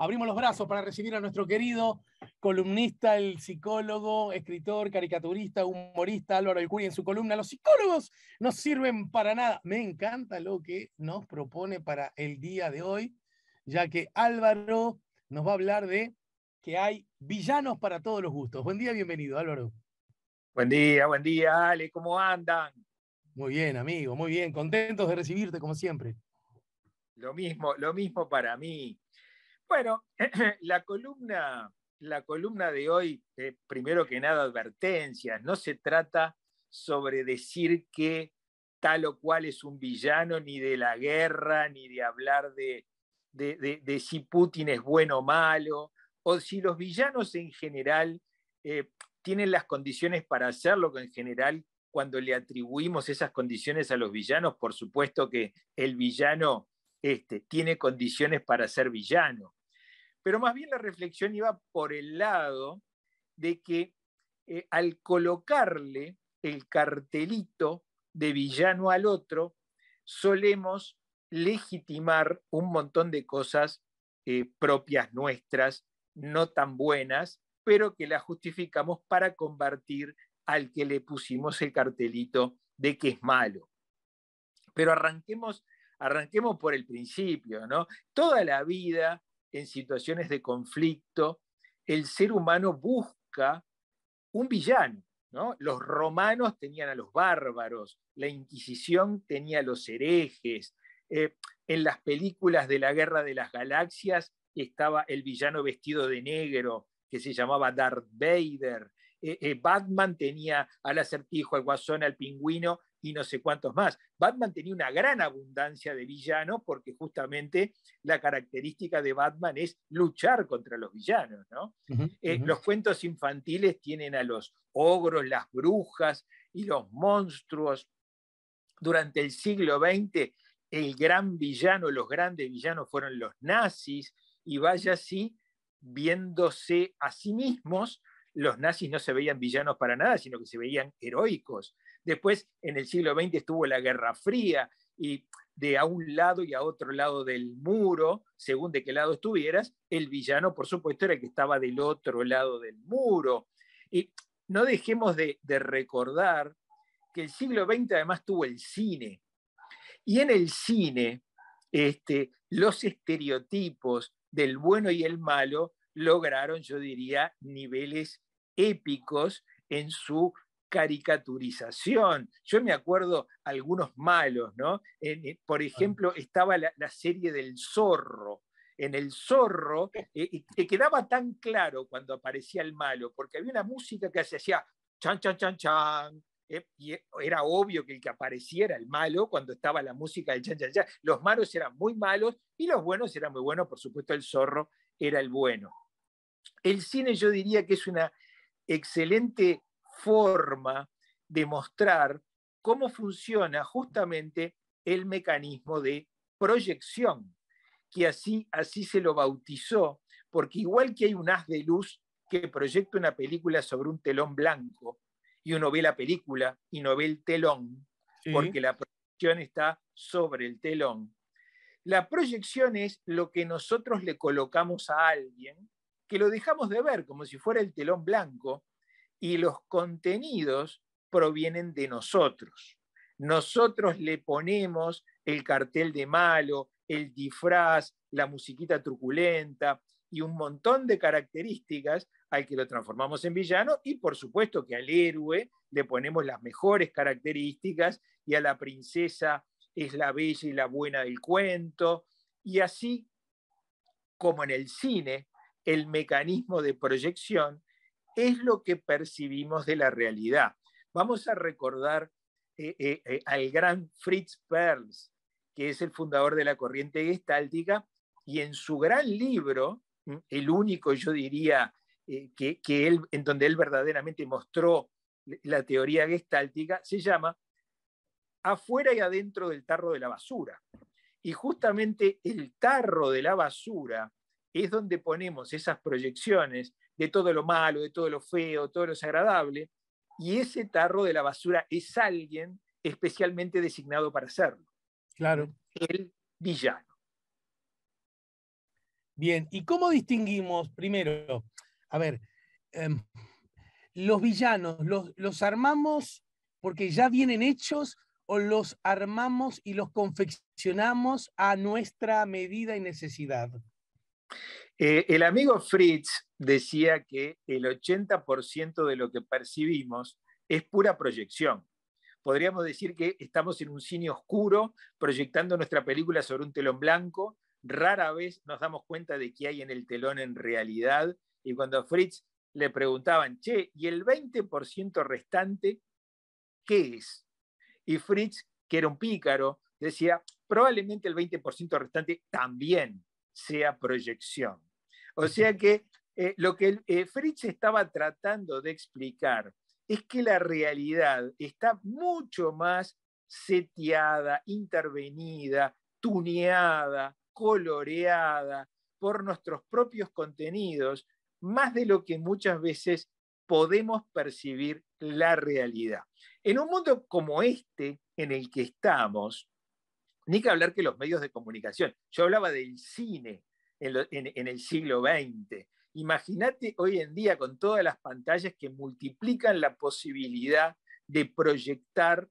Abrimos los brazos para recibir a nuestro querido columnista, el psicólogo, escritor, caricaturista, humorista Álvaro Alcuri en su columna Los psicólogos no sirven para nada. Me encanta lo que nos propone para el día de hoy, ya que Álvaro nos va a hablar de que hay villanos para todos los gustos. Buen día, bienvenido, Álvaro. Buen día, Ale, ¿cómo andan? Muy bien, amigo, muy bien. Contentos de recibirte, como siempre. Lo mismo para mí. Bueno, la columna de hoy, primero que nada, advertencias. No se trata sobre decir que tal o cual es un villano, ni de la guerra, ni de hablar de si Putin es bueno o malo, o si los villanos en general tienen las condiciones para hacerlo, que en general cuando le atribuimos esas condiciones a los villanos, por supuesto que el villano tiene condiciones para ser villano. Pero más bien la reflexión iba por el lado de que al colocarle el cartelito de villano al otro, solemos legitimar un montón de cosas propias nuestras, no tan buenas, pero que las justificamos para convertir al que le pusimos el cartelito de que es malo. Pero arranquemos por el principio, ¿no? Toda la vida, en situaciones de conflicto, el ser humano busca un villano, ¿no? Los romanos tenían a los bárbaros, la Inquisición tenía a los herejes, en las películas de la Guerra de las Galaxias estaba el villano vestido de negro, que se llamaba Darth Vader. Batman tenía al Acertijo, al Guasón, al Pingüino y no sé cuántos más. Batman tenía una gran abundancia de villanos porque justamente la característica de Batman es luchar contra los villanos, ¿no? Los cuentos infantiles tienen a los ogros, las brujas y los monstruos. Durante el siglo XX, el gran villano, los grandes villanos fueron los nazis, y vaya así, viéndose a sí mismos, los nazis no se veían villanos para nada, sino que se veían heroicos. Después, en el siglo XX estuvo la Guerra Fría, y de a un lado y a otro lado del muro, según de qué lado estuvieras, el villano, por supuesto, era el que estaba del otro lado del muro. Y no dejemos de recordar que el siglo XX además tuvo el cine. Y en el cine, los estereotipos del bueno y el malo lograron, yo diría, niveles épicos en su caricaturización. Yo me acuerdo algunos malos, ¿no? Por ejemplo, estaba la serie del Zorro. En el Zorro quedaba tan claro cuando aparecía el malo, porque había una música que se hacía chan, chan, chan, chan. Y era obvio que el que aparecía era el malo cuando estaba la música del chan, chan, chan. Los malos eran muy malos y los buenos eran muy buenos. Por supuesto, el Zorro era el bueno. El cine, yo diría que es una excelente forma de mostrar cómo funciona justamente el mecanismo de proyección, que así se lo bautizó, porque igual que hay un haz de luz que proyecta una película sobre un telón blanco, y uno ve la película y no ve el telón, sí, porque la proyección está sobre el telón. La proyección es lo que nosotros le colocamos a alguien, que lo dejamos de ver como si fuera el telón blanco, y los contenidos provienen de nosotros. Nosotros le ponemos el cartel de malo, el disfraz, la musiquita truculenta y un montón de características al que lo transformamos en villano, y por supuesto que al héroe le ponemos las mejores características, y a la princesa es la bella y la buena del cuento. Y así como en el cine, el mecanismo de proyección es lo que percibimos de la realidad. Vamos a recordar al gran Fritz Perls, que es el fundador de la corriente gestáltica, y en su gran libro, el único, yo diría, en donde él verdaderamente mostró la teoría gestáltica, se llama Afuera y adentro del tarro de la basura. Y justamente el tarro de la basura es donde ponemos esas proyecciones de todo lo malo, de todo lo feo, todo lo desagradable, y ese tarro de la basura es alguien especialmente designado para hacerlo. Claro. El villano. Bien, ¿y cómo distinguimos? Primero, a ver, los villanos, ¿los armamos porque ya vienen hechos o los armamos y los confeccionamos a nuestra medida y necesidad? El amigo Fritz decía que el 80% de lo que percibimos es pura proyección. Podríamos decir que estamos en un cine oscuro proyectando nuestra película sobre un telón blanco. Rara vez nos damos cuenta de qué hay en el telón en realidad. Y cuando a Fritz le preguntaban, che, ¿y el 20% restante qué es? Y Fritz, que era un pícaro, decía, probablemente el 20% restante también sea proyección. O sea que lo que Fritz estaba tratando de explicar es que la realidad está mucho más seteada, intervenida, tuneada, coloreada por nuestros propios contenidos, más de lo que muchas veces podemos percibir la realidad. En un mundo como este en el que estamos, ni que hablar que los medios de comunicación. Yo hablaba del cine en el siglo XX. Imagínate hoy en día con todas las pantallas que multiplican la posibilidad de proyectar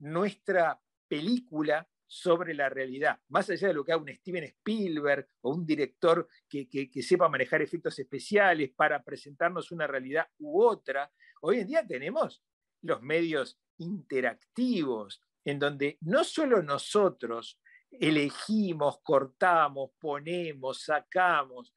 nuestra película sobre la realidad, más allá de lo que haga un Steven Spielberg o un director que sepa manejar efectos especiales para presentarnos una realidad u otra. Hoy en día tenemos los medios interactivos en donde no solo nosotros elegimos, cortamos, ponemos, sacamos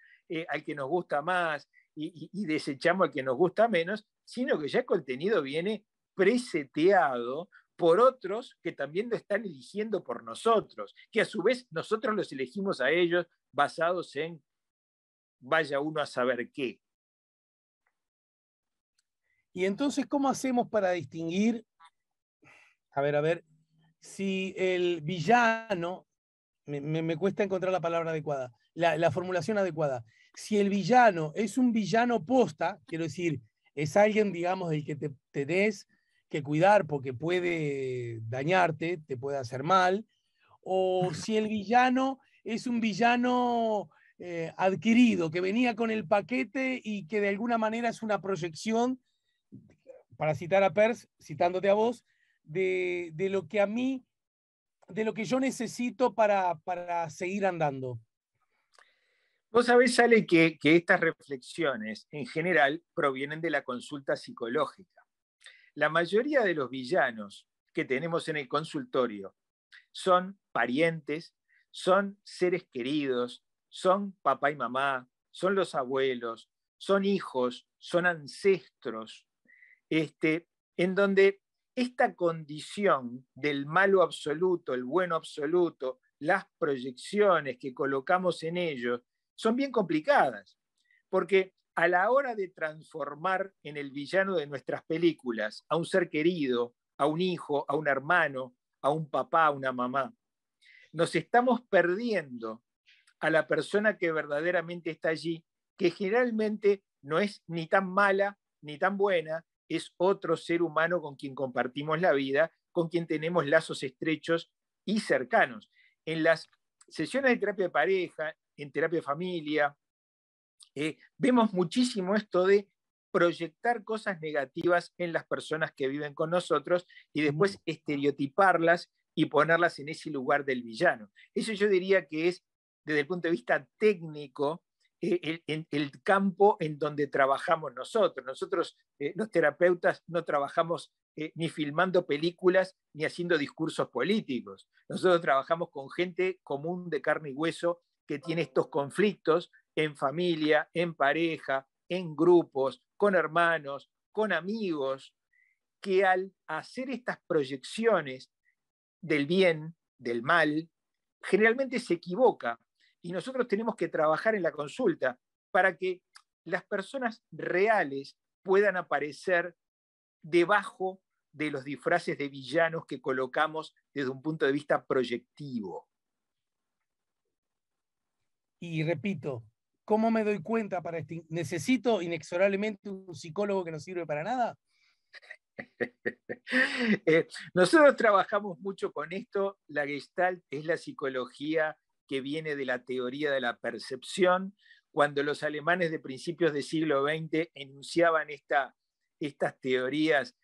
al que nos gusta más y desechamos al que nos gusta menos, sino que ya el contenido viene preseteado por otros que también lo están eligiendo por nosotros, que a su vez nosotros los elegimos a ellos basados en vaya uno a saber qué. Y entonces, ¿cómo hacemos para distinguir? A ver, si el villano, me cuesta encontrar la palabra adecuada, la formulación adecuada, si el villano es un villano posta, quiero decir, es alguien, digamos, del que te tenés que cuidar porque puede dañarte, te puede hacer mal, o si el villano es un villano adquirido, que venía con el paquete y que de alguna manera es una proyección, para citar a Perls, citándote a vos, de lo que a mí, de lo que yo necesito para seguir andando. Vos sabés, Ale, que estas reflexiones en general provienen de la consulta psicológica. La mayoría de los villanos que tenemos en el consultorio son parientes, son seres queridos, son papá y mamá, son los abuelos, son hijos, son ancestros, en donde esta condición del malo absoluto, el bueno absoluto, las proyecciones que colocamos en ellos son bien complicadas, porque a la hora de transformar en el villano de nuestras películas a un ser querido, a un hijo, a un hermano, a un papá, a una mamá, nos estamos perdiendo a la persona que verdaderamente está allí, que generalmente no es ni tan mala ni tan buena, es otro ser humano con quien compartimos la vida, con quien tenemos lazos estrechos y cercanos. En las sesiones de terapia de pareja, en terapia de familia, vemos muchísimo esto de proyectar cosas negativas en las personas que viven con nosotros y después estereotiparlas y ponerlas en ese lugar del villano. Eso yo diría que es, desde el punto de vista técnico, el campo en donde trabajamos nosotros. Nosotros, los terapeutas, no trabajamos ni filmando películas ni haciendo discursos políticos. Nosotros trabajamos con gente común de carne y hueso que tiene estos conflictos, en familia, en pareja, en grupos, con hermanos, con amigos, que al hacer estas proyecciones del bien, del mal, generalmente se equivoca. Y nosotros tenemos que trabajar en la consulta para que las personas reales puedan aparecer debajo de los disfraces de villanos que colocamos desde un punto de vista proyectivo. Y repito, ¿cómo me doy cuenta para este? ¿Necesito inexorablemente un psicólogo que no sirve para nada? Nosotros trabajamos mucho con esto. La Gestalt es la psicología que viene de la teoría de la percepción. Cuando los alemanes de principios del siglo XX enunciaban estas teorías,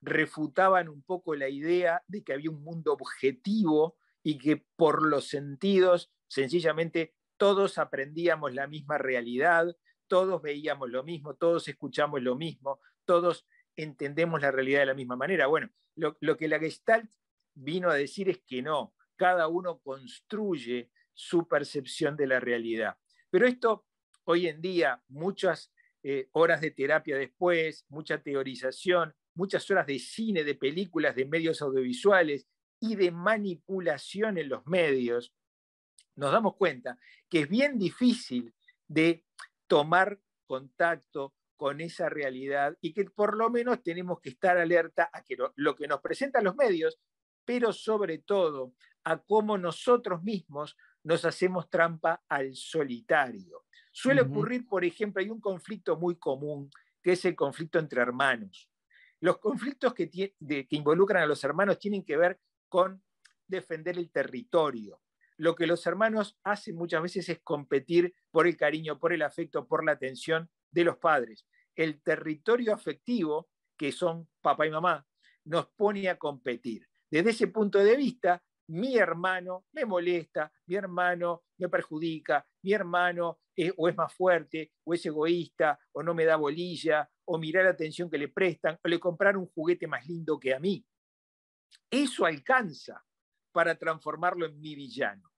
refutaban un poco la idea de que había un mundo objetivo y que por los sentidos, sencillamente, todos aprendíamos la misma realidad, todos veíamos lo mismo, todos escuchamos lo mismo, todos entendemos la realidad de la misma manera. Bueno, lo que la Gestalt vino a decir es que no, cada uno construye su percepción de la realidad. Pero esto, hoy en día, muchas horas de terapia después, mucha teorización, muchas horas de cine, de películas, de medios audiovisuales y de manipulación en los medios, nos damos cuenta que es bien difícil de tomar contacto con esa realidad y que por lo menos tenemos que estar alerta a que lo que nos presentan los medios, pero sobre todo a cómo nosotros mismos nos hacemos trampa al solitario. Suele ocurrir, por ejemplo, hay un conflicto muy común, que es el conflicto entre hermanos. Los conflictos que involucran a los hermanos tienen que ver con defender el territorio. Lo que los hermanos hacen muchas veces es competir por el cariño, por el afecto, por la atención de los padres. El territorio afectivo, que son papá y mamá, nos pone a competir. Desde ese punto de vista, mi hermano me molesta, mi hermano me perjudica, mi hermano o es más fuerte, o es egoísta, o no me da bolilla, o mirar la atención que le prestan, o le comprar un juguete más lindo que a mí. Eso alcanza para transformarlo en mi villano.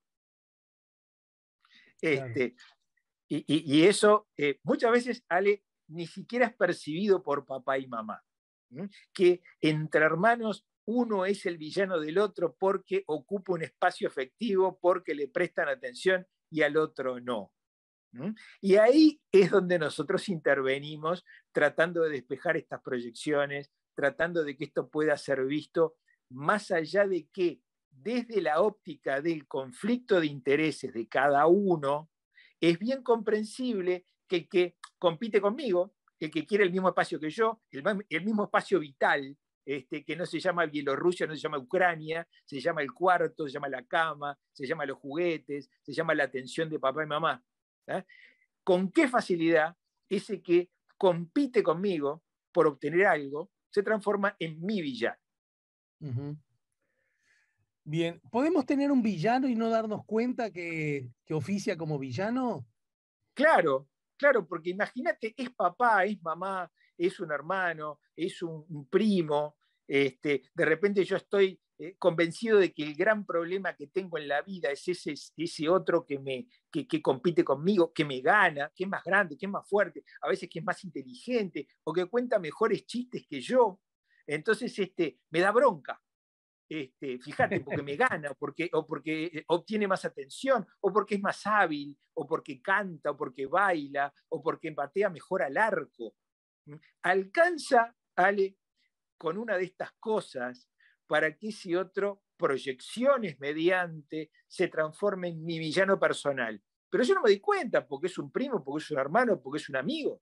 Y eso muchas veces, Ale, ni siquiera es percibido por papá y mamá. ¿Mm? Que entre hermanos uno es el villano del otro porque ocupa un espacio afectivo, porque le prestan atención y al otro no. ¿Mm? Y ahí es donde nosotros intervenimos, tratando de despejar estas proyecciones, tratando de que esto pueda ser visto más allá de que desde la óptica del conflicto de intereses de cada uno, es bien comprensible que el que compite conmigo, el que quiere el mismo espacio que yo, el mismo espacio vital, que no se llama Bielorrusia, no se llama Ucrania, se llama el cuarto, se llama la cama, se llama los juguetes, se llama la atención de papá y mamá. ¿Eh? Con qué facilidad ese que compite conmigo por obtener algo se transforma en mi villano. Bien, ¿podemos tener un villano y no darnos cuenta que oficia como villano? Claro, claro, porque imagínate, es papá, es mamá, es un hermano, es un primo, de repente yo estoy convencido de que el gran problema que tengo en la vida es ese otro que compite conmigo, que me gana, que es más grande, que es más fuerte, a veces que es más inteligente o que cuenta mejores chistes que yo, entonces me da bronca. Fíjate, porque me gana, o porque obtiene más atención, o porque es más hábil, o porque canta, o porque baila, o porque batea mejor al arco. Alcanza, Ale, con una de estas cosas para que ese otro, proyecciones mediante, se transforme en mi villano personal. Pero yo no me di cuenta porque es un primo, porque es un hermano, porque es un amigo.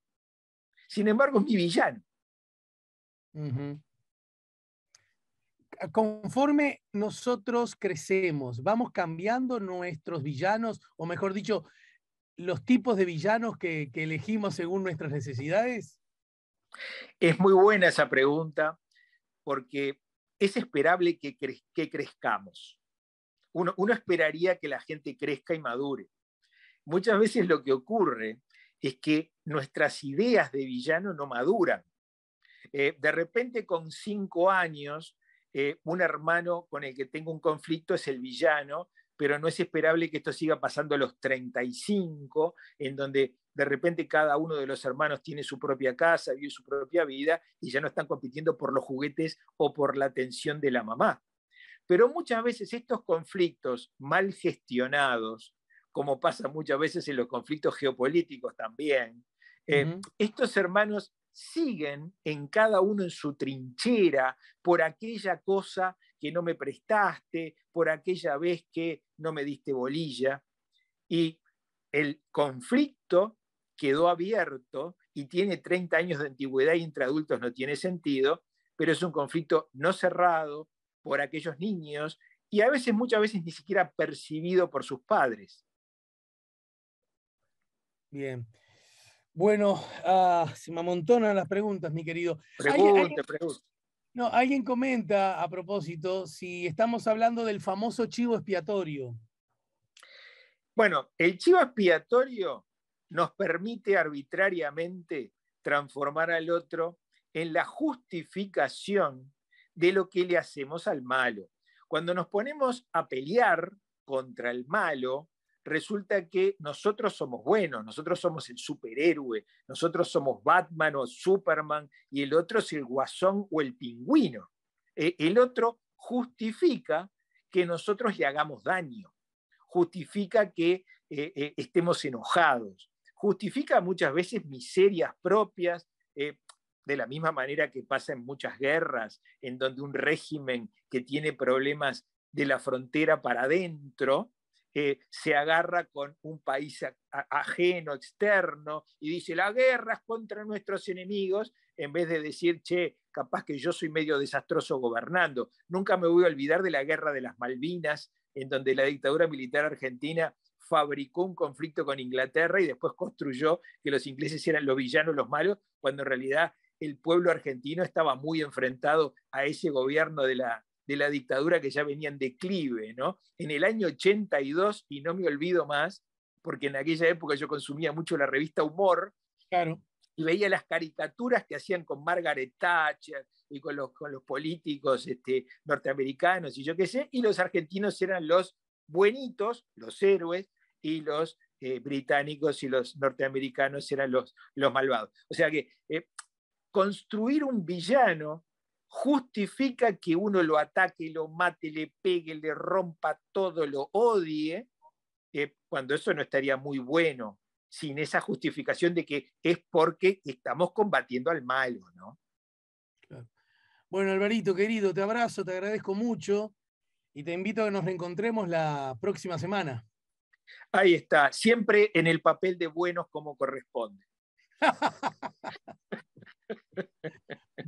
Sin embargo, es mi villano. Conforme nosotros crecemos, ¿vamos cambiando nuestros villanos? O mejor dicho, ¿los tipos de villanos que elegimos según nuestras necesidades? Es muy buena esa pregunta, porque es esperable que crezcamos. Uno esperaría que la gente crezca y madure. Muchas veces lo que ocurre es que nuestras ideas de villano no maduran. De repente con 5 años... un hermano con el que tengo un conflicto es el villano, pero no es esperable que esto siga pasando a los 35, en donde de repente cada uno de los hermanos tiene su propia casa, vive su propia vida y ya no están compitiendo por los juguetes o por la atención de la mamá. Pero muchas veces estos conflictos mal gestionados, como pasa muchas veces en los conflictos geopolíticos también, estos hermanos siguen en cada uno en su trinchera por aquella cosa que no me prestaste, por aquella vez que no me diste bolilla, y el conflicto quedó abierto y tiene 30 años de antigüedad y entre adultos no tiene sentido, pero es un conflicto no cerrado por aquellos niños y a veces, muchas veces, ni siquiera percibido por sus padres. Bien. Bueno, se me amontonan las preguntas, mi querido. Pregunta. No, alguien comenta, a propósito, si estamos hablando del famoso chivo expiatorio. Bueno, el chivo expiatorio nos permite arbitrariamente transformar al otro en la justificación de lo que le hacemos al malo. Cuando nos ponemos a pelear contra el malo, resulta que nosotros somos buenos, nosotros somos el superhéroe, nosotros somos Batman o Superman, y el otro es el guasón o el pingüino. El otro justifica que nosotros le hagamos daño, justifica que estemos enojados, justifica muchas veces miserias propias, de la misma manera que pasa en muchas guerras, en donde un régimen que tiene problemas de la frontera para adentro, se agarra con un país ajeno, externo, y dice, la guerra es contra nuestros enemigos, en vez de decir, che, capaz que yo soy medio desastroso gobernando. Nunca me voy a olvidar de la guerra de las Malvinas, en donde la dictadura militar argentina fabricó un conflicto con Inglaterra y después construyó que los ingleses eran los villanos, los malos, cuando en realidad el pueblo argentino estaba muy enfrentado a ese gobierno de la dictadura que ya venía en declive, ¿no? En el año 82, y no me olvido más, porque en aquella época yo consumía mucho la revista Humor, claro, y veía las caricaturas que hacían con Margaret Thatcher y con los políticos norteamericanos y yo qué sé, y los argentinos eran los buenitos, los héroes, y los británicos y los norteamericanos eran los malvados. O sea que construir un villano justifica que uno lo ataque, lo mate, le pegue, le rompa todo, lo odie, cuando eso no estaría muy bueno, sin esa justificación de que es porque estamos combatiendo al malo, ¿no? Claro. Bueno, Alvarito, querido, te abrazo, te agradezco mucho y te invito a que nos reencontremos la próxima semana. Ahí está, siempre en el papel de buenos como corresponde.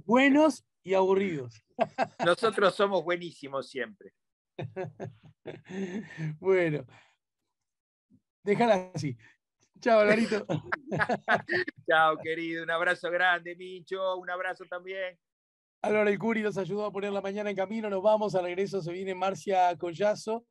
Buenos y aburridos. Nosotros somos buenísimos siempre. Bueno, déjala así. Chao, Alvarito. Chao, querido. Un abrazo grande, Micho. Un abrazo también. Álvaro Alcuri nos ayudó a poner la mañana en camino. Nos vamos. Al regreso se viene Marcia Collazo.